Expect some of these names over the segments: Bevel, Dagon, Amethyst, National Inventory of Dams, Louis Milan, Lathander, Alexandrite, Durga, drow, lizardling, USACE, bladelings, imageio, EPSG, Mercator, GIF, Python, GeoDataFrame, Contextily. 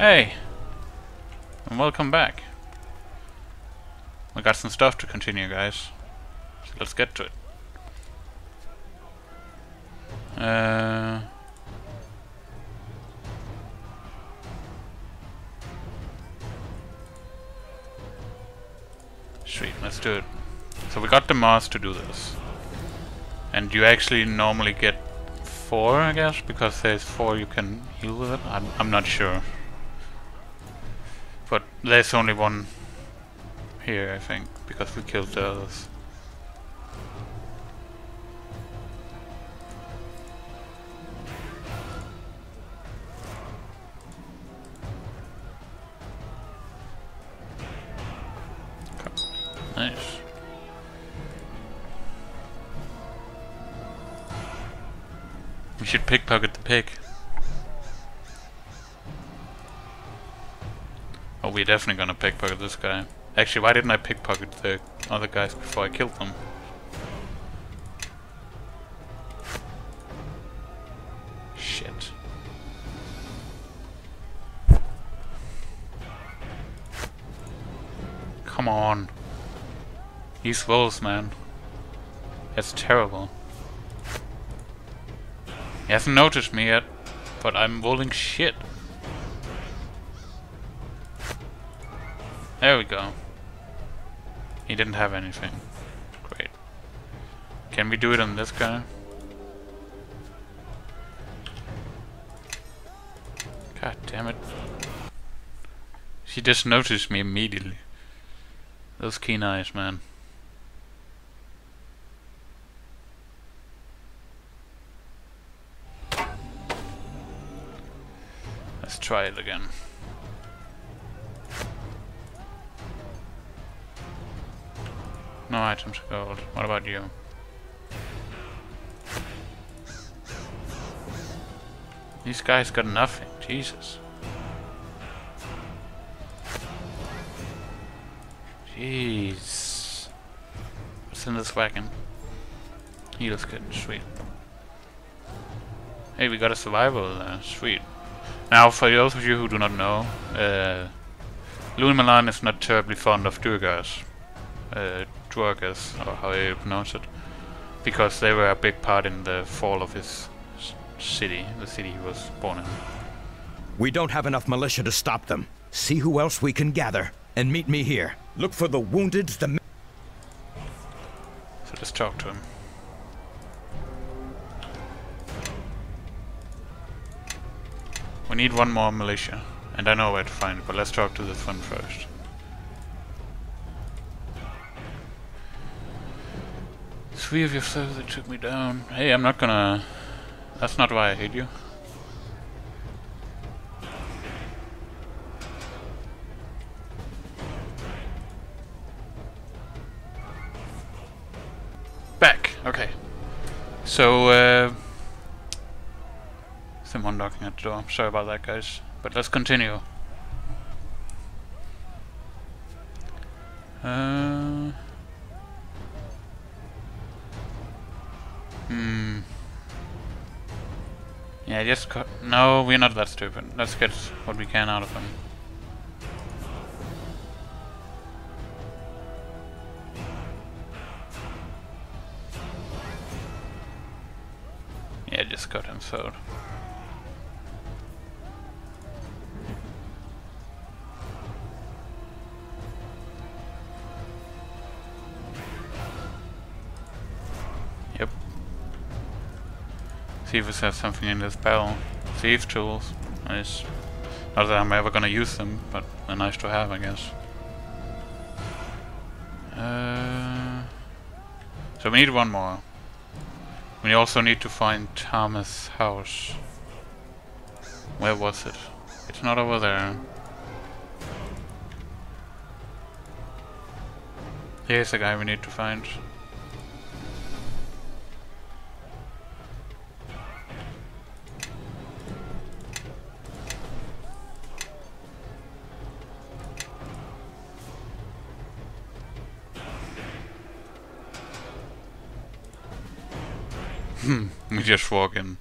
Hey! And welcome back. I got some stuff to continue, guys. So let's get to it. Sweet, let's do it. So we got the moss to do this. And you actually normally get 4, I guess, because there's 4 you can heal with it. I'm not sure. But there's only 1 here, I think, because we killed the others. Nice. We should pickpocket the pig. Oh, we're definitely gonna pickpocket this guy. Actually, why didn't I pickpocket the other guys before I killed them? Shit. Come on. These wolves, man. That's terrible. He hasn't noticed me yet, but I'm rolling shit. There we go. He didn't have anything. Great. Can we do it on this guy? God damn it. She just noticed me immediately. Those keen eyes, man. Let's try it again. No items of gold. What about you? These guys got nothing. Jesus. Jeez. What's in this wagon? He looks good. Sweet. Hey, we got a survival. Sweet. Now, for those of you who do not know, Louis Milan is not terribly fond of Durgas, or however you pronounce it, because they were a big part in the fall of his city, the city he was born in. We don't have enough militia to stop them. See who else we can gather, and meet me here. Look for the wounded, So let's talk to him. We need 1 more militia, and I know where to find it, but let's talk to this one first. Three of your slaves that took me down. Hey, I'm not gonna... That's not why I hate you. Back! Okay. So, someone knocking at the door. Sorry about that, guys. But let's continue. Yeah, just... No, we're not that stupid. Let's get what we can out of them. Yeah, just got him sold. Thieves have something in this barrel. Thieves tools. Nice. Not that I'm ever gonna use them, but they're nice to have, I guess. So we need 1 more. We also need to find Thomas' house. Where was it? It's not over there. Here's the guy we need to find. We just walk in.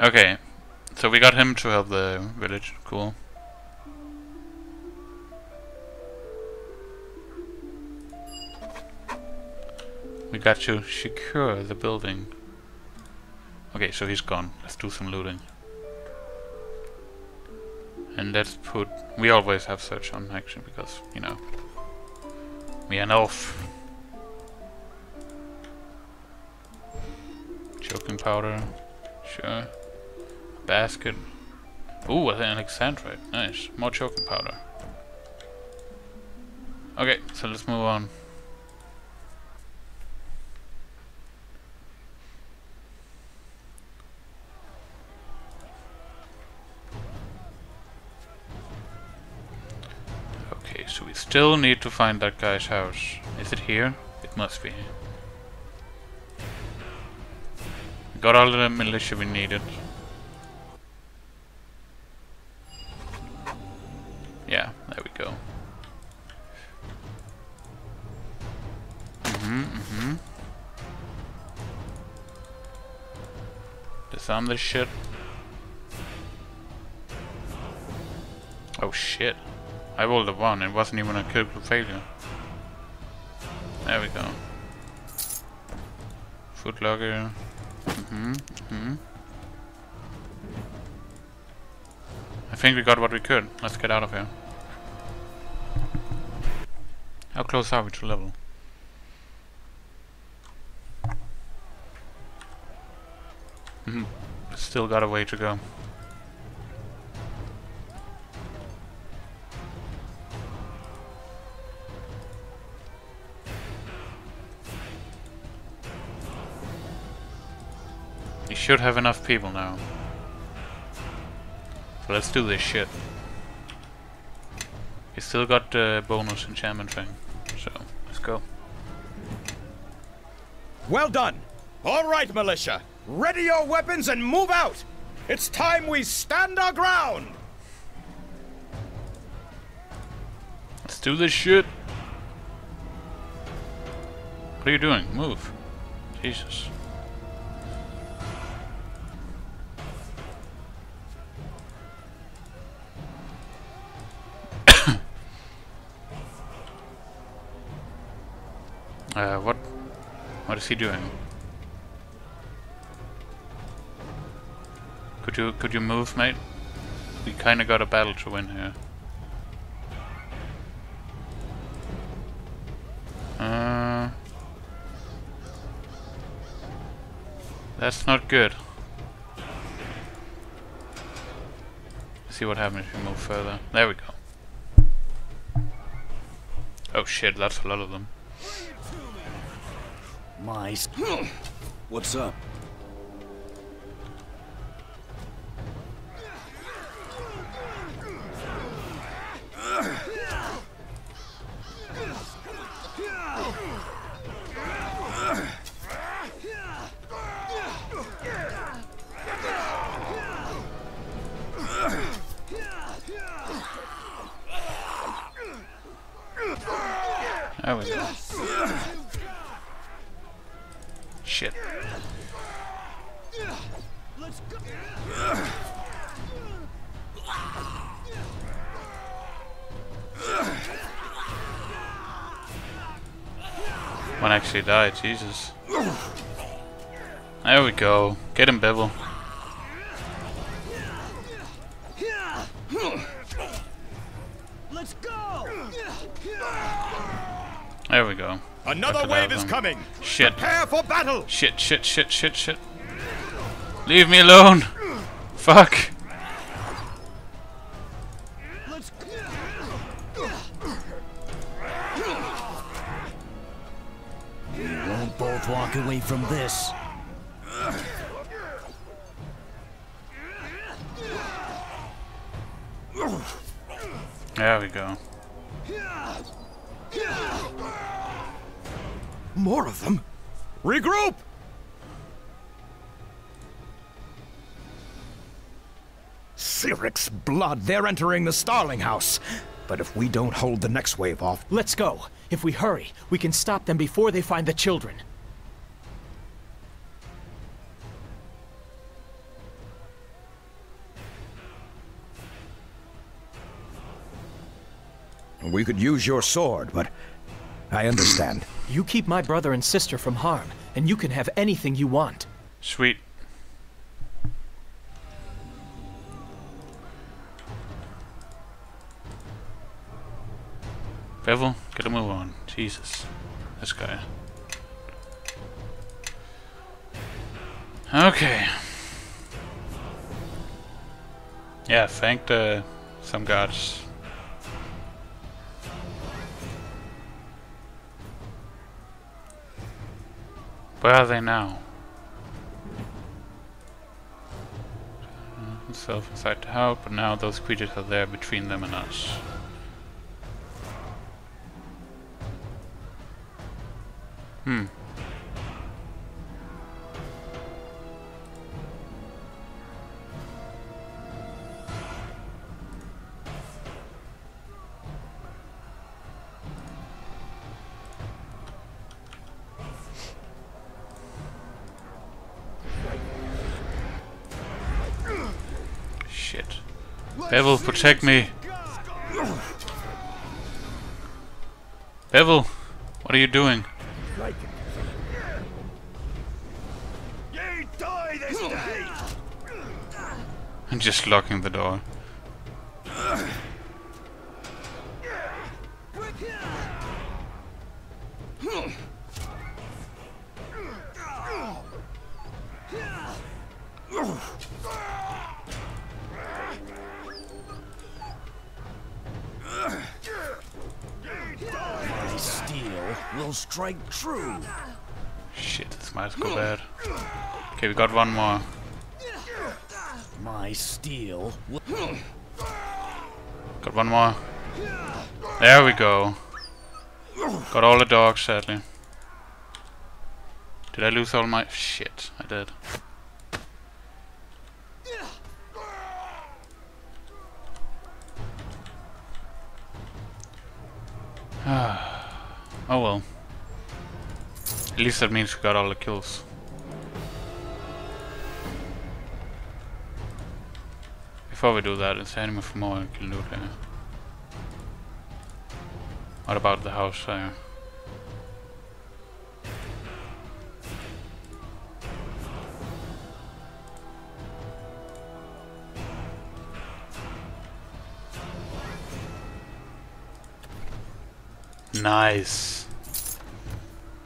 Okay, so we got him to help the village, cool. We got to secure the building. Okay, so he's gone. Let's do some looting. And let's put... We always have search on action because, you know, we are an elf. Choking powder. Sure. Basket. Ooh, an Alexandrite. Nice. More choking powder. Okay, so let's move on. So we still need to find that guy's house. Is it here? It must be. We got all the militia we needed. Yeah, there we go. Disarm this shit. Oh shit. I rolled a 1, it wasn't even a critical failure. There we go. Footlogger. I think we got what we could. Let's get out of here. How close are we to level? Still got a way to go. Should have enough people now. So let's do this shit. We still got the bonus enchantment thing, so let's go. Well done! Alright, militia! Ready your weapons and move out! It's time we stand our ground! Let's do this shit! What are you doing? Move. Jesus. What is he doing? Could you move, mate? We kinda got a battle to win here. That's not good. Let's see what happens if we move further. There we go. Oh shit, that's a lot of them. What's up? Shit. Let's go. One actually died, Jesus. There we go. Get him, Bevel. Let's go. There we go. Another wave is coming! Shit. Prepare for battle! Shit, shit, shit, shit, shit. Leave me alone! Fuck! We won't both walk away from this. There we go. More of them? Regroup! Cyric's blood, they're entering the Starling house. But if we don't hold the next wave off... Let's go. If we hurry, we can stop them before they find the children. We could use your sword, but I understand. You keep my brother and sister from harm, and you can have anything you want. Sweet. Bevel, get a move on. Jesus. This guy. Okay. Yeah, thank some gods. Where are they now? Himself inside the house, but now those creatures are there between them and us. Hmm. Shit. Bevel, protect me. Bevel, what are you doing? I'm just locking the door. My steel will strike true. Shit, this might go bad. Okay, we got one more. My steel. Got one more. There we go. Got all the dogs, sadly. Did I lose all my... Shit, I did. Oh well. At least that means we got all the kills. Before we do that, let's aim for more and kill loot here. What about the house there? Nice!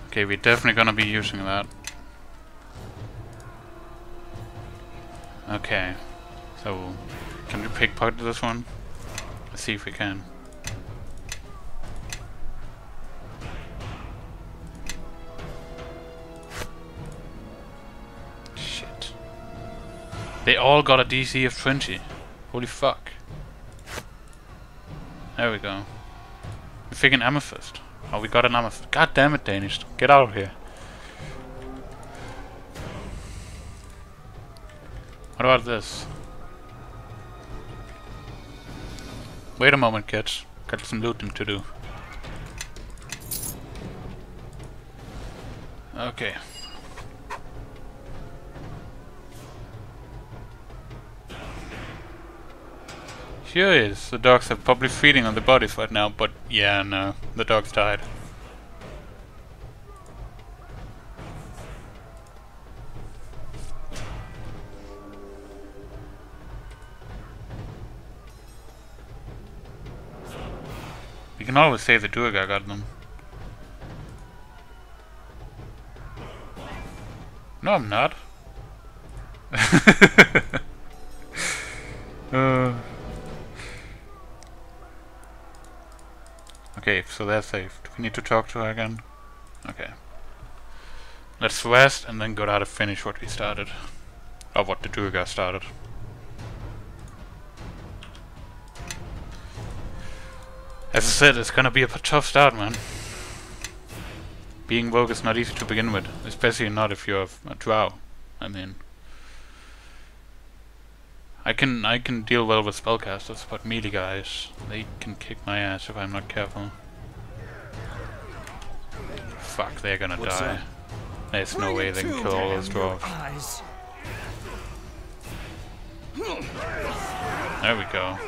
Okay, we're definitely gonna be using that. Okay. So, can we pickpocket this one? Let's see if we can. Shit. They all got a DC of 20. Holy fuck. There we go. We freaking Amethyst. Oh, we got an Amethyst. God damn it, Danish. Get out of here. What about this? Wait a moment, kids. Got some looting to do. Okay. Sure is. The dogs are probably feeding on the bodies right now, but yeah, no. The dogs died. You can always say the Durga got them. No, I'm not. Okay, so they're safe. Do we need to talk to her again? Okay. Let's rest and then go out to finish what we started. Or what the Durga started. As I said, it's gonna be a tough start, man. Being rogue is not easy to begin with, especially not if you're a drow. I mean... I can deal well with spellcasters, but melee guys, they can kick my ass if I'm not careful. Fuck, they're gonna die. There's no way they can kill all those dwarves. There we go.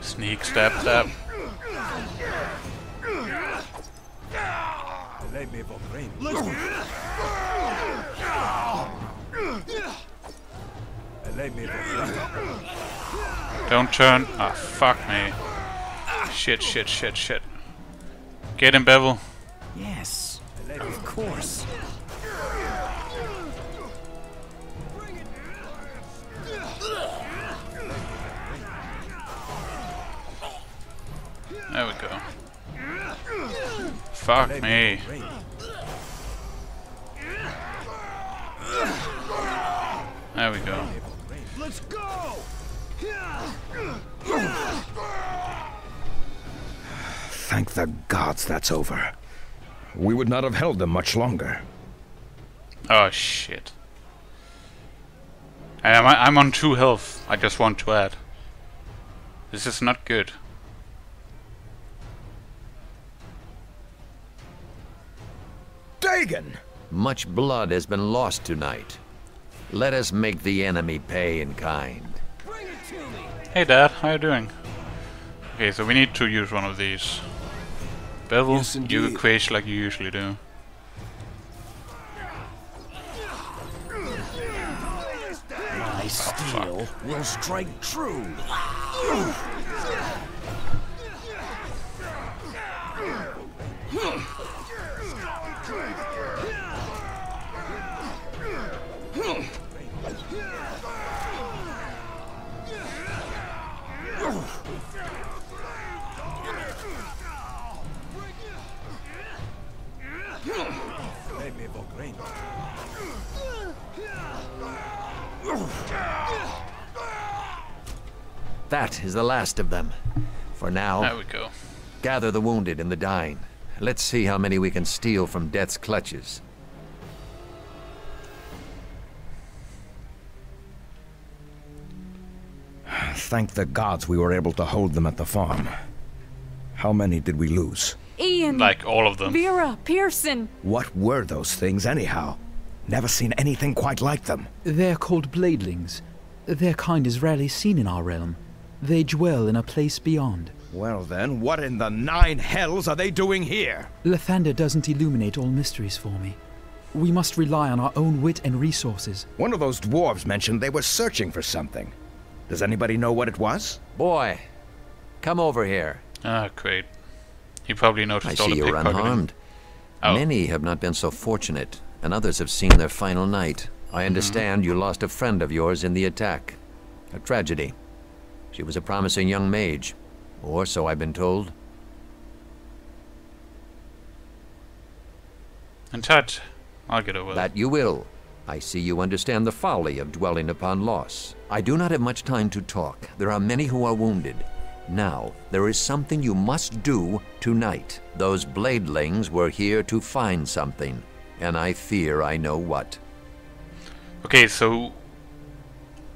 Sneak, stab, stab. Don't turn. Ah, oh, fuck me. Shit, shit, shit, shit. Get him, Bevel. Yes, of course. There we go. Fuck me. There we go. Let's go. Thank the gods that's over. We would not have held them much longer. Oh shit. I'm on 2 health, I just want to add. This is not good. Dagon! Much blood has been lost tonight. Let us make the enemy pay in kind. Bring it to me. Hey Dad, how you doing? Okay, so we need to use one of these. Bevel, yes, you quash like you usually do. My steel will strike true. That is the last of them. For now, there we go. Gather the wounded and the dying. Let's see how many we can steal from death's clutches. Thank the gods we were able to hold them at the farm. How many did we lose? Ian. Like all of them. Vera, Pearson. What were those things anyhow? Never seen anything quite like them. They're called bladelings. Their kind is rarely seen in our realm. They dwell in a place beyond. Well then, what in the 9 hells are they doing here? Lathander doesn't illuminate all mysteries for me. We must rely on our own wit and resources. One of those dwarves mentioned they were searching for something. Does anybody know what it was? Boy, come over here. Ah, great. You probably noticed all the pickpocketing. I see you're unharmed. Oh. Many have not been so fortunate, and others have seen their final night. I understand you lost a friend of yours in the attack. A tragedy. She was a promising young mage, or so I've been told. And touch. I'll get over that. That you will. I see you understand the folly of dwelling upon loss. I do not have much time to talk. There are many who are wounded. Now, there is something you must do tonight. Those bladelings were here to find something, and I fear I know what. Okay, so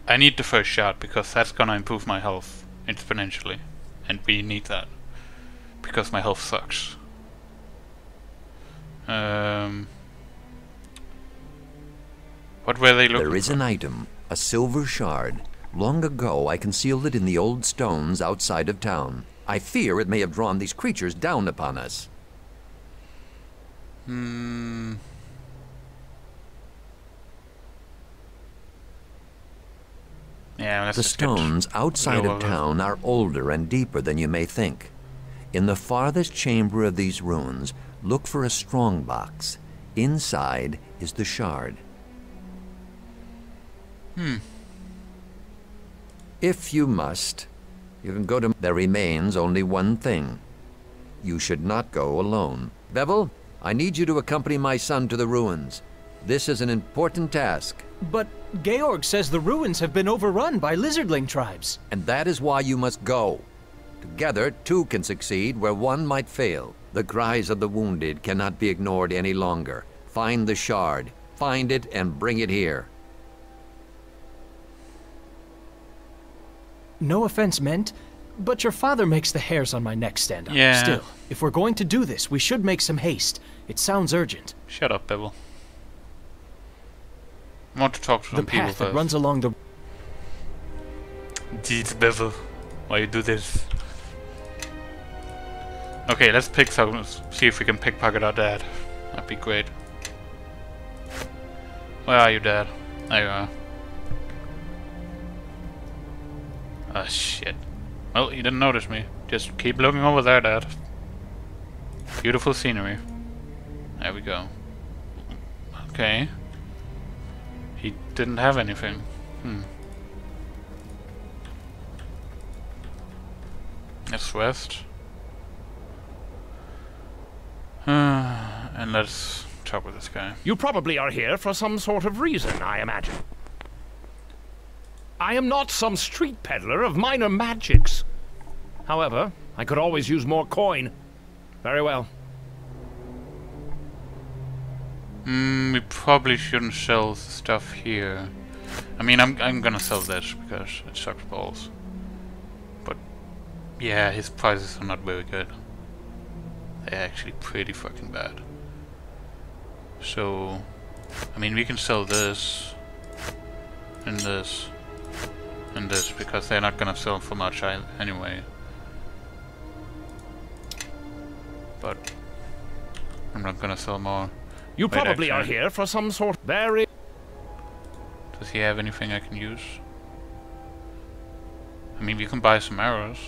I need the first shot, because that's gonna improve my health exponentially. And we need that, because my health sucks. What were they looking for? There is an item, a silver shard. Long ago I concealed it in the old stones outside of town. I fear it may have drawn these creatures down upon us. Yeah, the stones outside of town are older and deeper than you may think. In the farthest chamber of these ruins, look for a strong box. Inside is the shard. If you must, you can go to... There remains only one thing. You should not go alone. Bevel, I need you to accompany my son to the ruins. This is an important task. But Georg says the ruins have been overrun by lizardling tribes. And that is why you must go. Together, 2 can succeed where 1 might fail. The cries of the wounded cannot be ignored any longer. Find the shard. Find it and bring it here. No offense meant, but your father makes the hairs on my neck stand up. Yeah. Still, if we're going to do this, we should make some haste. It sounds urgent. Shut up, Bevel. I want to talk to some people first. The path that runs along the... Jeez, Bevel. Why you do this? Okay, let's pick some. Let's see if we can pickpocket our dad. That'd be great. Where are you, Dad? There you are. Oh, shit. Well, you didn't notice me. Just keep looking over there, Dad. Beautiful scenery. There we go. Okay. He didn't have anything. Hmm. Let's rest. And let's talk with this guy. You probably are here for some sort of reason, I imagine. I am not some street peddler of minor magics. However, I could always use more coin. Very well. We probably shouldn't sell stuff here. I mean, I'm gonna sell this because it sucks balls. But yeah, his prices are not very good. They're actually pretty fucking bad. So, I mean, we can sell this and this. And this, because they're not gonna sell for much anyway. But I'm not gonna sell more. You probably are here for some sort of berry. Does he have anything I can use? I mean, we can buy some arrows.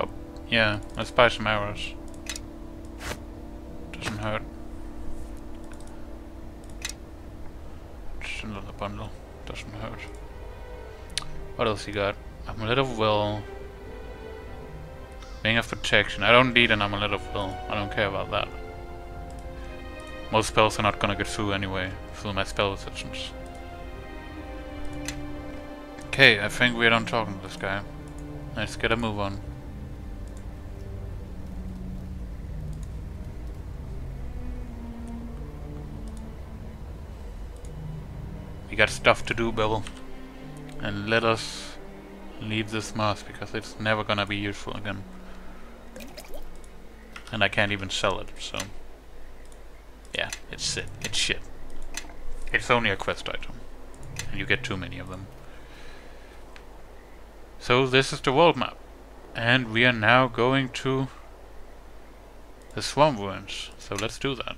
Oh, yeah, let's buy some arrows. Doesn't hurt. Just another bundle. Doesn't hurt. What else you got? Amulet of Will. Ring of Protection. I don't need an Amulet of Will. I don't care about that. Most spells are not gonna get through anyway, through my spell resistance. Okay, I think we're done talking to this guy. Let's get a move on. We got stuff to do, Bevel. And let us leave this mask, because it's never gonna be useful again. And I can't even sell it, so... yeah, it's shit. It's shit. It's only a quest item. And you get too many of them. So this is the world map. And we are now going to... the swamp ruins. So let's do that.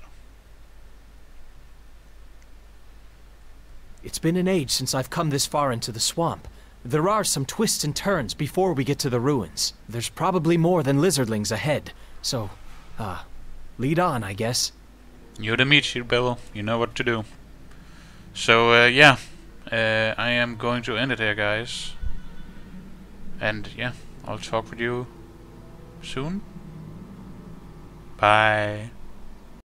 It's been an age since I've come this far into the swamp. There are some twists and turns before we get to the ruins. There's probably more than lizardlings ahead. So, lead on, I guess. You're the meat shield, Bevel. You know what to do. So, yeah. I am going to end it here, guys. And, yeah, I'll talk with you soon. Bye.